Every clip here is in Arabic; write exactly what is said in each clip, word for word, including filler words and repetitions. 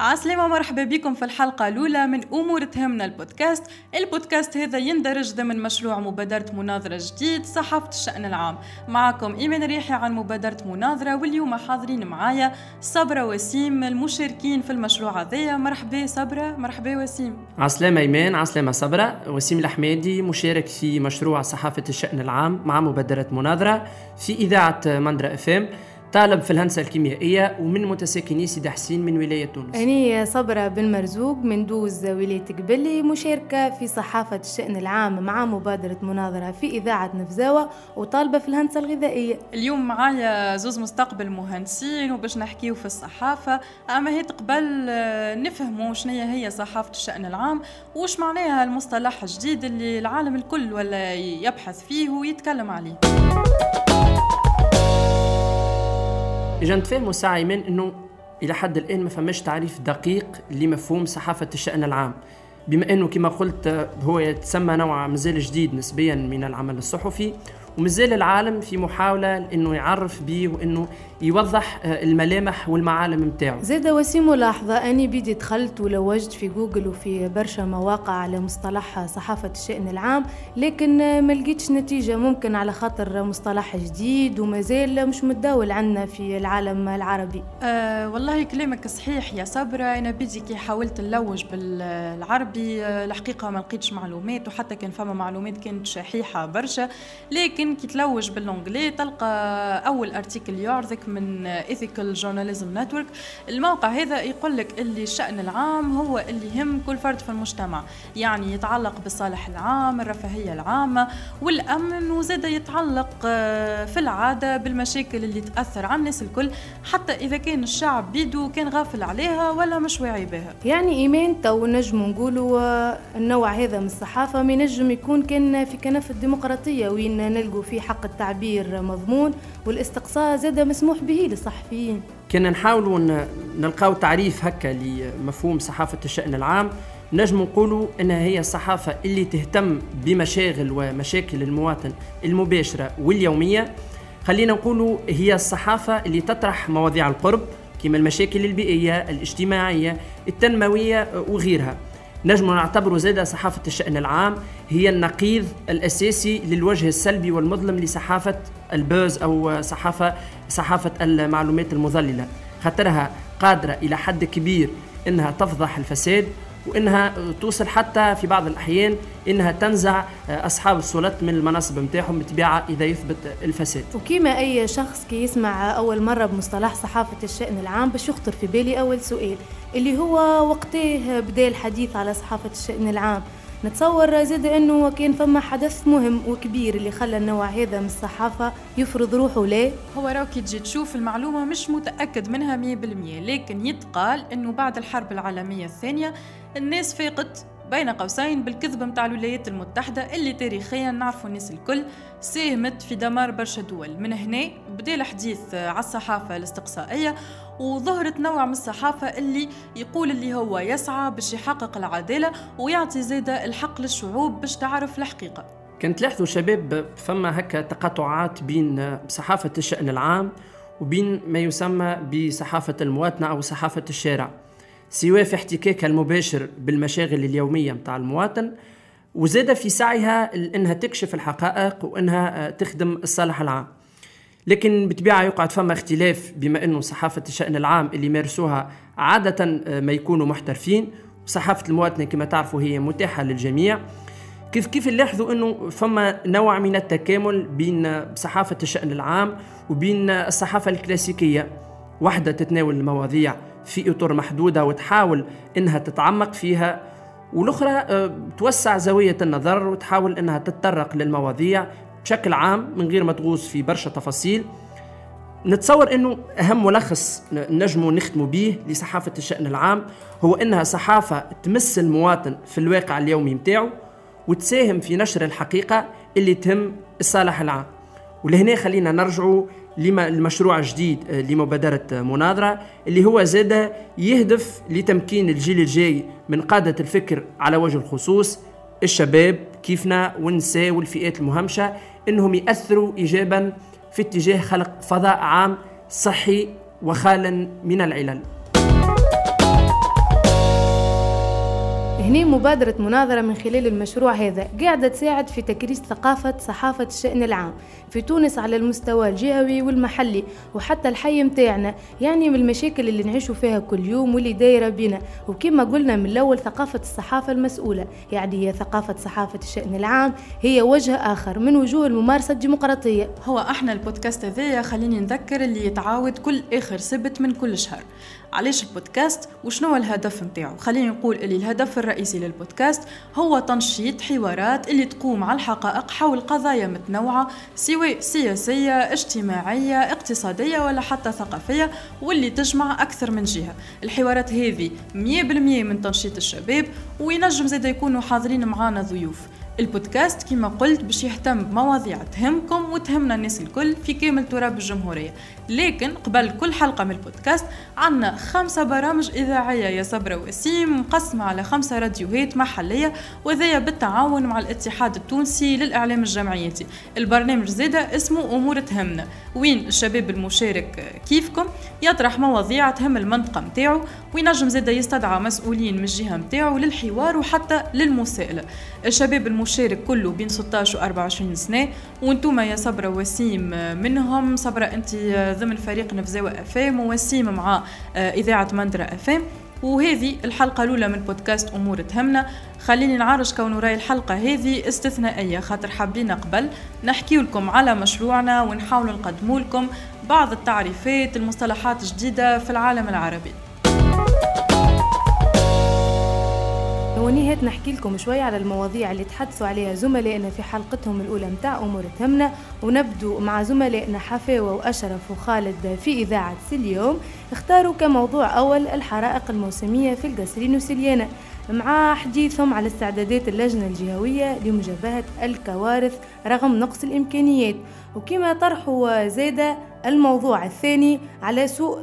عسلامة، مرحبا بكم في الحلقة الأولى من أمور تهمنا البودكاست. البودكاست هذا يندرج ضمن مشروع مبادرة مناظرة جديد صحافة الشأن العام. معكم إيمان الرياحي عن مبادرة مناظرة، واليوم حاضرين معايا صبرة وسيم المشاركين في المشروع هذا. مرحبا صبرة، مرحبا وسيم. عسلامة إيمان، عسلامة صبرة. وسيم الحمادي مشارك في مشروع صحافة الشأن العام مع مبادرة مناظرة في إذاعة مندرة أف أم، طالب في الهندسة الكيميائية ومن متساكني سيدي حسين من ولاية تونس. أنا صبرة بن مرزوق من دوز ولاية قبلي، مشاركة في صحافة الشأن العام مع مبادرة مناظرة في إذاعة نفزاوة وطالبة في الهندسة الغذائية. اليوم معايا زوز مستقبل مهندسين وباش نحكيو في الصحافة، أما هي تقبل نفهموا شنية هي صحافة الشأن العام وش معناها المصطلح الجديد اللي العالم الكل ولا يبحث فيه ويتكلم عليه. إذا نتفاهموا ساعة إيمان أنه إلى حد الآن ما فماش تعريف دقيق لمفهوم صحافة الشأن العام، بما أنه كما قلت هو يتسمى نوع مازال جديد نسبيا من العمل الصحفي، ومازال العالم في محاولة أنه يعرف به وأنه يوضح الملامح والمعالم متاعه. زاد وسيم ملاحظة، أنا بدي دخلت ولوجت في جوجل وفي برشا مواقع على مصطلح صحافة الشأن العام، لكن ما لقيتش نتيجة، ممكن على خاطر مصطلح جديد ومازال مش متداول عندنا في العالم العربي. أه والله كلامك صحيح يا صبرة، أنا بدي كي حاولت نلوج بالعربي الحقيقة ما لقيتش معلومات، وحتى كان فما معلومات كانت شحيحة برشا، لكن كي تلوج بالانجلي تلقى أول أرتيكل يعرضك من Ethical Journalism Network. الموقع هذا يقول لك اللي الشأن العام هو اللي يهم كل فرد في المجتمع، يعني يتعلق بالصالح العام، الرفاهية العامة والأمن، وزاد يتعلق في العادة بالمشاكل اللي تأثر على الناس الكل حتى إذا كان الشعب بيدو كان غافل عليها ولا مش واعي بها. يعني إيمان تو نجم نقولوا النوع هذا من الصحافة ما نجم يكون كان في كنف الديمقراطية، وين نلقوا فيه حق التعبير مضمون والاستقصاء زاد مسموح به للصحفيين. كنا نحاولوا نلقاو تعريف هكا لمفهوم صحافة الشأن العام، نجم نقولوا أنها هي الصحافة اللي تهتم بمشاغل ومشاكل المواطن المباشرة واليومية. خلينا نقولوا هي الصحافة اللي تطرح مواضيع القرب كما المشاكل البيئية، الاجتماعية، التنموية وغيرها. نجم نعتبر زادة صحافة الشأن العام هي النقيض الأساسي للوجه السلبي والمظلم لصحافة البوز أو صحافة صحافة المعلومات المضللة، خاطرها قادرة إلى حد كبير إنها تفضح الفساد، وإنها توصل حتى في بعض الأحيان إنها تنزع أصحاب السلطات من المناصب متاعهم بطبيعة إذا يثبت الفساد. وكما أي شخص كي يسمع أول مرة بمصطلح صحافة الشأن العام باش يخطر في بالي أول سؤال اللي هو وقتيه بدأ الحديث على صحافة الشأن العام. نتصور زاد أنه كان فما حدث مهم وكبير اللي خلى النوع هذا من الصحافة يفرض روحه. ليه؟ هو راكي تجي تشوف المعلومة مش متأكد منها مية بالمية، لكن يتقال أنه بعد الحرب العالمية الثانية الناس فاقت بين قوسين بالكذب متاع الولايات المتحدة اللي تاريخيا نعرفوا الناس الكل ساهمت في دمار برشا دول. من هنا بدا الحديث على الصحافة الاستقصائية، وظهرت نوع من الصحافة اللي يقول اللي هو يسعى باش يحقق العدالة ويعطي زادة الحق للشعوب باش تعرف الحقيقة. كنت لاحظوا شباب فما هكا تقاطعات بين صحافة الشأن العام وبين ما يسمى بصحافة المواطنة أو صحافة الشارع، سواء في احتكاكها المباشر بالمشاغل اليومية متاع المواطن، وزاد في سعيها أنها تكشف الحقائق وأنها تخدم الصالح العام. لكن بطبيعة يقعد فما اختلاف، بما أنه صحافة الشأن العام اللي مارسوها عادة ما يكونوا محترفين، وصحافة المواطنة كما تعرفوا هي متاحة للجميع. كيف كيف نلاحظوا أنه فما نوع من التكامل بين صحافة الشأن العام وبين الصحافة الكلاسيكية، واحدة تتناول المواضيع في إطار محدودة وتحاول أنها تتعمق فيها، والأخرى توسع زاوية النظر وتحاول أنها تتطرق للمواضيع بشكل عام من غير ما تغوص في برشا تفاصيل. نتصور أنه أهم ملخص نجمو نختمو به لصحافة الشأن العام هو أنها صحافة تمس المواطن في الواقع اليومي متاعه وتساهم في نشر الحقيقة اللي تهم الصالح العام. ولهنا خلينا نرجعوا لما المشروع الجديد لمبادرة مناظرة اللي هو زاد يهدف لتمكين الجيل الجاي من قادة الفكر، على وجه الخصوص الشباب كيفنا والنساء والفئات المهمشة، إنهم يأثروا إيجابا في اتجاه خلق فضاء عام صحي وخالا من العلل. هنا مبادرة مناظرة من خلال المشروع هذا قاعدة تساعد في تكريس ثقافة صحافة الشأن العام في تونس على المستوى الجهوي والمحلي وحتى الحي متاعنا، يعني من المشاكل اللي نعيشوا فيها كل يوم واللي دايرة بينا. وكما قلنا من الأول ثقافة الصحافة المسؤولة، يعني هي ثقافة صحافة الشأن العام، هي وجه آخر من وجوه الممارسة الديمقراطية. هو احنا البودكاست هذايا خليني نذكر اللي يتعاود كل آخر سبت من كل شهر. علاش البودكاست وشنو الهدف نتاعو؟ خليني نقول اللي الهدف الرئيسي للبودكاست هو تنشيط حوارات اللي تقوم على الحقائق حول قضايا متنوعة سواء سياسية اجتماعية اقتصادية ولا حتى ثقافية، واللي تجمع أكثر من جهة. الحوارات هذه مية بالمية من تنشيط الشباب، وينجم زيدا يكونوا حاضرين معانا ضيوف. البودكاست كما قلت باش يهتم بمواضيع تهمكم وتهمنا الناس الكل في كامل تراب الجمهورية. لكن قبل كل حلقة من البودكاست عنا خمسة برامج إذاعية يا صبرة وسيم، مقسمة على خمسة راديوهات محلية وذايا بالتعاون مع الاتحاد التونسي للإعلام الجمعيتي. البرنامج زيدا اسمه أمور تهمنا، وين الشباب المشارك كيفكم يطرح مواضيع تهم المنطقة متاعو، وينجم زيدا يستدعى مسؤولين من الجهة متاعو للحوار وحتى للمساءلة. الشباب المشارك كله بين ستة عشر و أربعة وعشرين سنة، وانتوما يا صبرة وسيم منهم. صبرة انت ضمن فريق نفزاوة أف أم، ووسيم مع إذاعة مندرة أف أم، وهذه الحلقة الأولى من بودكاست أمور تهمنا. خليني نعرج كون راي الحلقة هذه استثنائية، خاطر حابين قبل نحكي لكم على مشروعنا ونحاول نقدم لكم بعض التعريفات المصطلحات الجديدة في العالم العربي. هوني هات نحكي لكم شوية على المواضيع اللي تحدثوا عليها زملائنا في حلقتهم الأولى متاع أمور تهمنا، ونبدو مع زملائنا حفاوة وأشرف وخالد في إذاعة سليوم. اختاروا كموضوع أول الحرائق الموسمية في القصرين وسليانة، مع حديثهم على استعدادات اللجنة الجهوية لمجابهة الكوارث رغم نقص الإمكانيات. وكما طرحوا زيادة الموضوع الثاني على سوء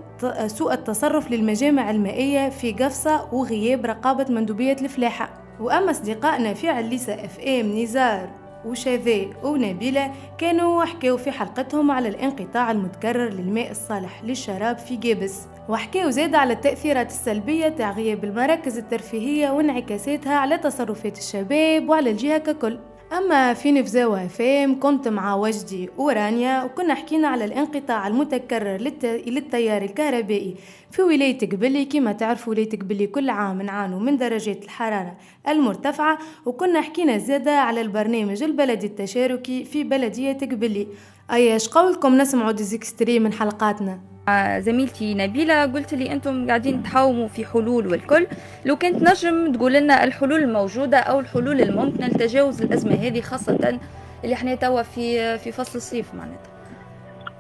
سوء التصرف للمجامع المائية في قفصة وغياب رقابة مندوبية الفلاحة. وأما أصدقائنا في عليسة أف أم نزار وشذاء ونبيلة كانوا حكاو في حلقتهم على الانقطاع المتكرر للماء الصالح للشراب في جابس، وحكاو زاد على التأثيرات السلبية تاع غياب المراكز الترفيهية وانعكاساتها على تصرفات الشباب وعلى الجهة ككل. أما في نفزاوة أف أم كنت مع وجدي ورانيا، وكنا حكينا على الانقطاع المتكرر للت... للتيار الكهربائي في ولاية قبلي. كما تعرفوا ولاية قبلي كل عام نعانوا من درجات الحرارة المرتفعة، وكنا حكينا زادة على البرنامج البلدي التشاركي في بلدية قبلي. أي شقولكم نسمعوا ديزيكستري من حلقاتنا. زميلتي نبيلة قلت لي أنتم قاعدين تحاوموا في حلول والكل، لو كنت نجم تقول لنا الحلول الموجودة أو الحلول الممكنة لتجاوز الأزمة هذه، خاصة اللي احنا توا في في فصل الصيف معناتها.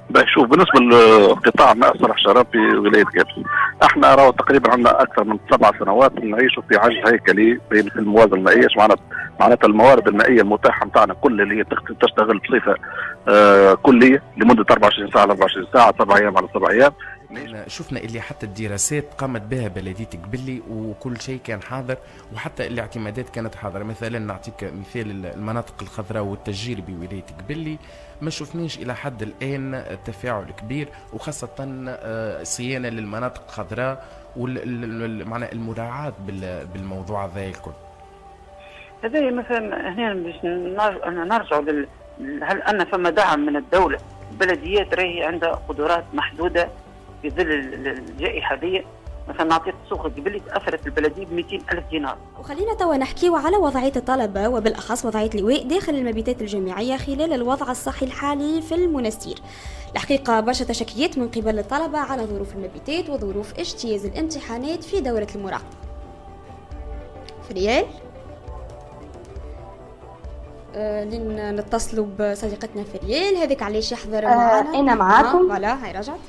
بشوف بالنسبة لقطاع ماء صالح شراب في ولاية جابس، احنا راهو تقريبا عندنا أكثر من سبع سنوات نعيشوا في عجز هيكلي بين الموازنة المائية. معناتها معناتها الموارد المائية المتاحة نتاعنا كل اللي هي تشتغل بصفة آه كلية لمدة أربعة وعشرين ساعة على أربعة وعشرين ساعة، سبع أيام على سبع أيام. شفنا اللي حتى الدراسات قامت بها بلدية قبلي وكل شيء كان حاضر، وحتى الاعتمادات كانت حاضرة. مثلا نعطيك مثال المناطق الخضراء والتشجير بولاية قبلي، ما شفناش إلى حد الآن تفاعل كبير، وخاصة صيانة للمناطق الخضراء ومعنى المراعاة بالموضوع هذا الكل. هذا مثلا هنا باش نرجع لل... هل أن فما دعم من الدولة؟ البلديات راهي عندها قدرات محدودة في ظل الجائحة دي. مثلا نعطيك سوق قبلي تأثرت البلدية ب مئتين ألف دينار. وخلينا توا نحكيو على وضعية الطلبة وبالأخص وضعية اللواء داخل المبيتات الجامعية خلال الوضع الصحي الحالي في المنستير. الحقيقة برشا تشكيات من قبل الطلبة على ظروف المبيتات وظروف اجتياز الامتحانات في دورة المراقبة. فريال لين نتصلوا بصديقتنا فريال، هذاك علاش يحضر معنا. آه انا معاكم. فوالا هاي رجعت.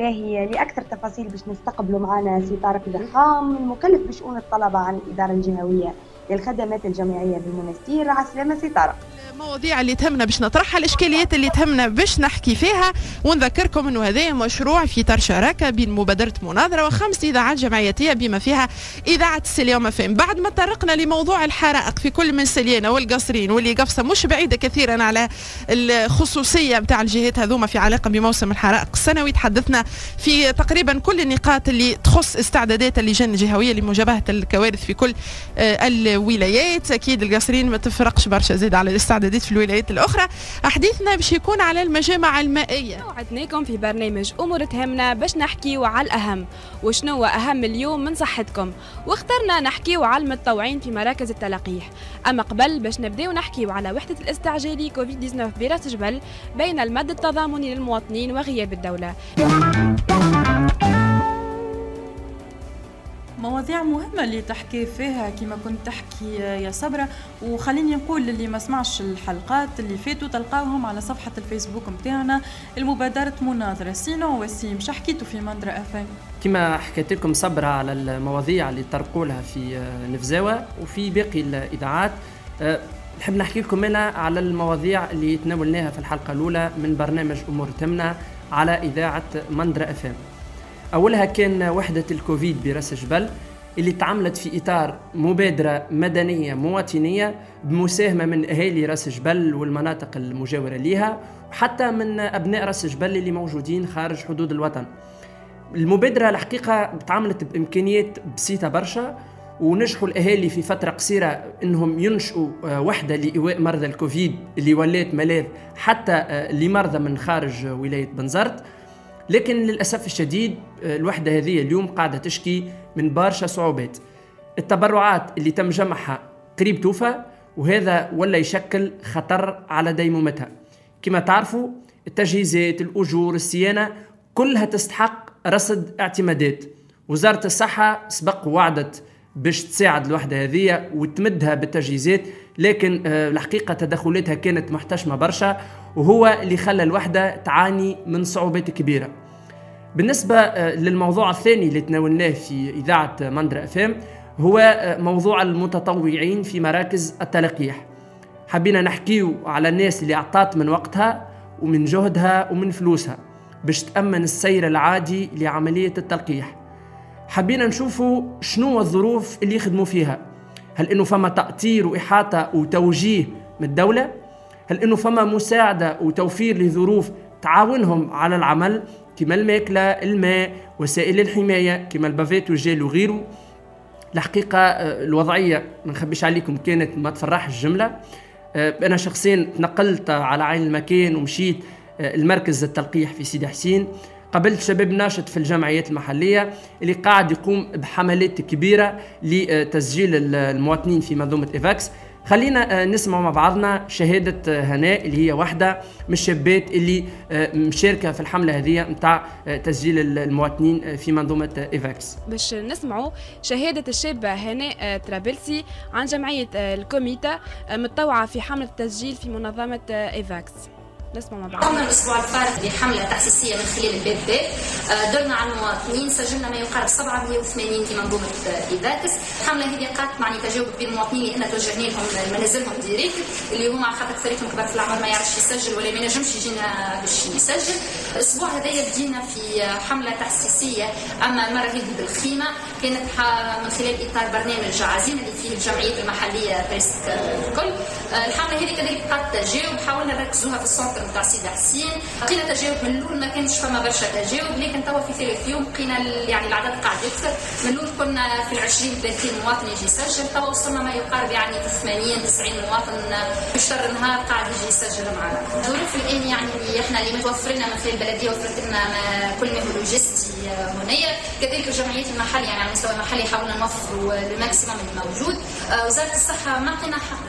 هي لأكثر تفاصيل باش نستقبلوا معنا سي طارق الدحام المكلف بشؤون الطلبة عن الإدارة الجهوية للخدمات الجامعية بالمنستير على السلامة ستارة. المواضيع اللي تهمنا باش نطرحها، الاشكاليات اللي تهمنا باش نحكي فيها، ونذكركم انه هذا مشروع في اطار شراكه بين مبادره مناظره وخمس اذاعات جمعيتيه بما فيها اذاعه السليوم اف ام. بعد ما تطرقنا لموضوع الحرائق في كل من سليانه والقصرين واللي قفصه مش بعيده كثيرا على الخصوصيه نتاع الجهات هذوما في علاقه بموسم الحرائق السنوي، تحدثنا في تقريبا كل النقاط اللي تخص استعدادات اللجان الجهويه لمجابهه الكوارث في كل الولايات. اكيد القصرين ما تفرقش برشا زيد على الاستعدادات في الولايات الأخرى. أحديثنا باش يكون على المجامع المائية. وعدناكم في برنامج أمور تهمنا باش نحكيو على الأهم وشنو أهم اليوم من صحتكم، واخترنا نحكيو على المتطوعين في مراكز التلقيح. أما قبل باش نبداو نحكيو على وحدة الاستعجال كوفيد تسعة عشر براس جبل بين المد التضامني للمواطنين وغياب الدولة. مواضيع مهمة اللي تحكي فيها كما كنت تحكي يا صبرة، وخليني نقول اللي ما سمعش الحلقات اللي فاتوا تلقاوهم على صفحة الفيسبوك متاعنا المبادرة مناظرة. سينو وسيم، شو حكيتوا في مندرة أف أم؟ كما حكيت لكم صبرة على المواضيع اللي طرقوا لها في نفزاوة وفي باقي الإذاعات، نحب نحكي لكم هنا على المواضيع اللي تناولناها في الحلقة الأولى من برنامج أمور تهمنا على إذاعة مندرة أف أم. أولها كان وحدة الكوفيد براس جبل اللي تعملت في إطار مبادرة مدنية مواطنية بمساهمة من أهالي راس جبل والمناطق المجاورة ليها، وحتى من أبناء راس جبل اللي موجودين خارج حدود الوطن. المبادرة الحقيقة تعملت بإمكانيات بسيطة برشا، ونجحوا الأهالي في فترة قصيرة أنهم ينشئوا وحدة لإيواء مرضى الكوفيد اللي ولات ملاذ حتى لمرضى من خارج ولاية بنزرت. لكن للأسف الشديد الوحدة هذه اليوم قاعدة تشكي من برشا صعوبات. التبرعات اللي تم جمعها قريب توفى، وهذا ولا يشكل خطر على ديمومتها. كما تعرفوا التجهيزات، الأجور، الصيانة كلها تستحق رصد اعتمادات. وزارة الصحة سبق وعدت باش تساعد الوحدة هذه وتمدها بالتجهيزات، لكن الحقيقة تدخلاتها كانت محتشمة برشا، وهو اللي خلى الوحدة تعاني من صعوبات كبيرة. بالنسبة للموضوع الثاني اللي تناولناه في إذاعة مندرة أف أم هو موضوع المتطوعين في مراكز التلقيح. حبينا نحكيو على الناس اللي أعطت من وقتها ومن جهدها ومن فلوسها باش تأمن السير العادي لعملية التلقيح. حبينا نشوفوا شنو الظروف اللي يخدموا فيها، هل إنه فما تأطير وإحاطة وتوجيه من الدولة؟ هل إنه فما مساعدة وتوفير لظروف تعاونهم على العمل كما الماكلة، الماء، وسائل الحماية كما البافات والجيل وغيره؟ الحقيقة الوضعية ما نخبيش عليكم كانت ما تفرحش الجملة. أنا شخصيا تنقلت على عين المكان ومشيت المركز التلقيح في سيدي حسين، قابلت شباب ناشط في الجمعيات المحلية اللي قاعد يقوم بحملات كبيرة لتسجيل المواطنين في منظومة إيفاكس. خلينا نسمع مع بعضنا شهادة هناء اللي هي واحدة من الشابات اللي مشاركة في الحملة هذه متاع تسجيل المواطنين في منظومة إيفاكس. باش نسمعوا شهادة الشابة هناء ترابلسي عن جمعية الكوميتا متطوعة في حملة التسجيل في منظمة إيفاكس. قمنا الاسبوع الفارق بحمله تحسيسيه من خلال الباب باب، درنا على المواطنين، سجلنا ما يقارب سبعمائة وثمانين في منظومه ايفاكس. الحمله هذه قعدت معني تجاوب بين المواطنين، لان توجهنا لهم منازلهم ديريكت اللي هما على خاطر فريقهم كبار في العمر ما يعرفش يسجل ولا ما ينجمش يجينا باش يسجل. الاسبوع هذايا بدينا في حمله تحسيسيه، اما المره هذه بالخيمه كانت من خلال اطار برنامج عزيمه اللي فيه الجمعيات المحليه بريسك الكل. الحمله هذه كذلك قعدت تجاوب، حاولنا نركزوها في السنتر نتاع سيدي حسين، لقينا تجاوب من الاول ما كانش فما برشا تجاوب، لكن توا في ثالث يوم لقينا يعني العدد قاعد يكثر. من الاول كنا في عشرين ثلاثين مواطن يجي يسجل، توا وصلنا ما يقارب يعني ثمانين تسعين مواطن بشهر النهار قاعد يجي يسجل معنا. الظروف الان يعني احنا اللي متوفرنا من خلال البلديه وفرت لنا كل ما هو لوجيستي هنايا، كذلك الجمعيات المحليه يعني على المستوى المحلي حاولنا نوفروا الماكسيموم الموجود. وزاره الصحه ما لقينا حق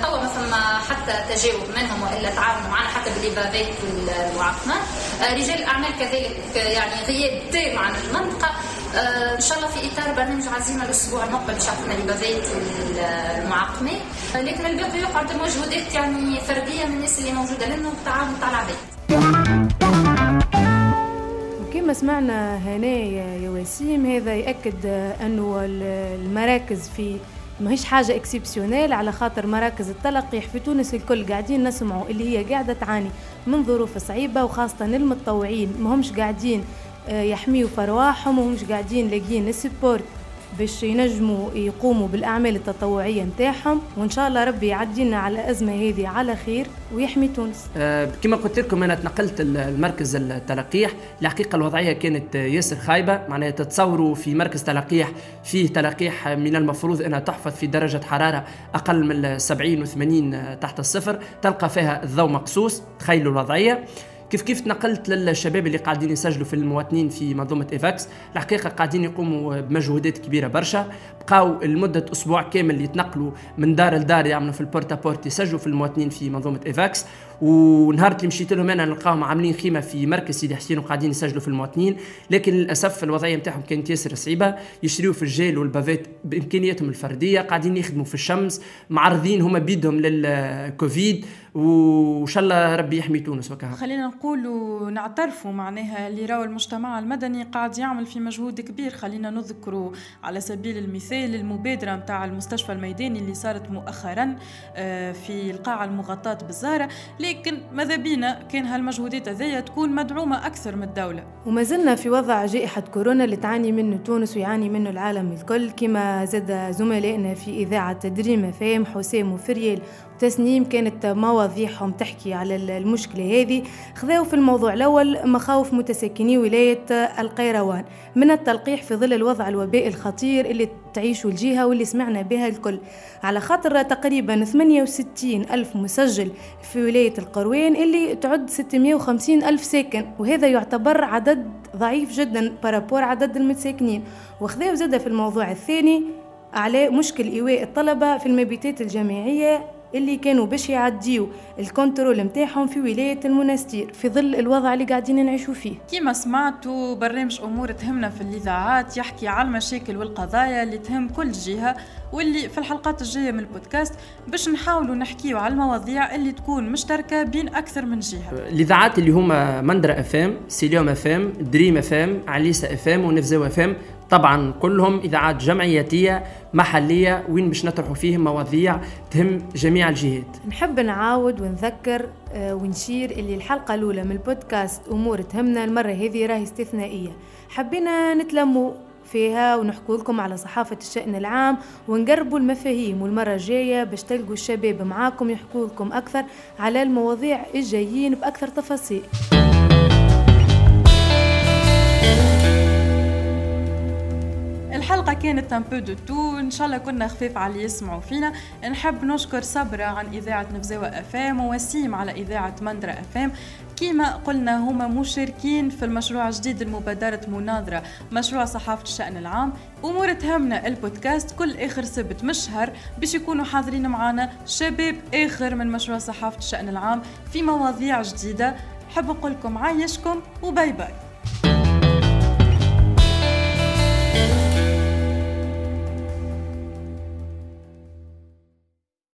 توا ما فما حتى تجاوب منهم والا تعاون معنا حتى بالليفافات والمعقمات. رجال الاعمال كذلك يعني غياب تام عن المنطقه. ان شاء الله في اطار برنامج عزيمه الاسبوع المقبل شفنا الليفافات والمعقمات، لكن الباقي يقعد المجهودات يعني فرديه من الناس اللي موجوده لنا والتعاون تاع العباد. كما سمعنا هنا يا وسيم، هذا يأكد انه المراكز في ماهيش حاجه اكسبسيونيل، على خاطر مراكز التلقيح في تونس الكل قاعدين نسمعوا اللي هي قاعده تعاني من ظروف صعيبه، وخاصه المتطوعين ماهمش قاعدين يحميوا فرواحهم ومش قاعدين لاقيين السبورت باش ينجموا يقوموا بالاعمال التطوعيه نتاعهم. وان شاء الله ربي يعدينا على الازمه هذه على خير ويحمي تونس. أه كما قلت لكم انا تنقلت المركز التلقيح، الحقيقه الوضعيه كانت ياسر خايبه، معناها تتصوروا في مركز تلقيح فيه تلقيح من المفروض انها تحفظ في درجه حراره اقل من سبعين وثمانين تحت الصفر، تلقى فيها الضوء مقصوص، تخيلوا الوضعيه. كيف كيف تنقلت للشباب اللي قاعدين يسجلوا في المواطنين في منظومه ايفاكس، الحقيقه قاعدين يقوموا بمجهودات كبيره برشا، بقاو لمده اسبوع كامل يتنقلوا من دار لدار، يعملوا في البورتا بورت، يسجلوا في المواطنين في منظومه ايفاكس. ونهار اللي مشيت لهم انا نلقاهم عاملين خيمه في مركز سيدي حسين وقاعدين يسجلوا في المواطنين، لكن للاسف الوضعيه نتاعهم كانت ياسر صعيبه، يشريوا في الجيل والبافات بامكانياتهم الفرديه، قاعدين يخدموا في الشمس، معرضين هما بيدهم للكوفيد، وان شاء الله ربي يحمي تونس. وكها خلينا نقولوا نعترفوا معناها اللي راهو المجتمع المدني قاعد يعمل في مجهود كبير. خلينا نذكروا على سبيل المثال المبادره نتاع المستشفى الميداني اللي صارت مؤخرا في القاعه المغطاه بالزهره، لكن ماذا بينا كان هالمجهودات هذيا تكون مدعومه اكثر من الدوله. وما زلنا في وضع جائحه كورونا اللي تعاني منه تونس ويعاني منه العالم الكل، كما زاد زملائنا في اذاعه دريم فام حسام وفريال تسنيم كانت مواضيعهم تحكي على المشكلة هذه. خذاو في الموضوع الأول مخاوف متساكني ولاية القيروان من التلقيح في ظل الوضع الوبائي الخطير اللي تعيشه الجهة واللي سمعنا بها الكل، على خاطر تقريبا ثمانية وستين ألف مسجل في ولاية القروان اللي تعد ستمائة وخمسين ألف ساكن، وهذا يعتبر عدد ضعيف جدا بارابور عدد المتساكنين. وخذاو زاد في الموضوع الثاني على مشكل إيواء الطلبة في المبيتات الجامعية اللي كانوا باش يعديوا الكنترول نتاعهم في ولايه المنستير في ظل الوضع اللي قاعدين نعيشوا فيه. كما سمعتوا برنامج امور تهمنا في الاذاعات يحكي على المشاكل والقضايا اللي تهم كل جهه، واللي في الحلقات الجايه من البودكاست باش نحاولوا نحكيوا على المواضيع اللي تكون مشتركه بين اكثر من جهه. الاذاعات اللي هما مندرة أف أم، سيليوم أف أم، دريم أف أم، عليسة أف أم ونفزاوة أف أم، طبعا كلهم اذاعات جمعياتيه محليه وين باش نطرحوا فيهم مواضيع تهم جميع الجهات. نحب نعاود ونذكر ونشير اللي الحلقه الاولى من البودكاست امور تهمنا المره هذه راهي استثنائيه، حبينا نتلموا فيها ونحكوا لكم على صحافه الشان العام ونقربوا المفاهيم، والمره الجايه باش تلقوا الشباب معاكم يحكوا لكم اكثر على المواضيع الجايين باكثر تفاصيل. الحلقة كانت ان بو دو تو، ان شاء الله كنا خفيف على اللي يسمعوا فينا. نحب نشكر صبرة عن اذاعة نفزاوة أف أم ووسيم على اذاعة مندرة أف أم. كما قلنا هما مشاركين في المشروع الجديد لمبادرة مناظرة، مشروع صحافة الشأن العام. امور تهمنا البودكاست كل اخر سبت مشهر باش يكونوا حاضرين معنا شباب اخر من مشروع صحافة الشأن العام في مواضيع جديدة. حب نقول لكم عايشكم وباي باي.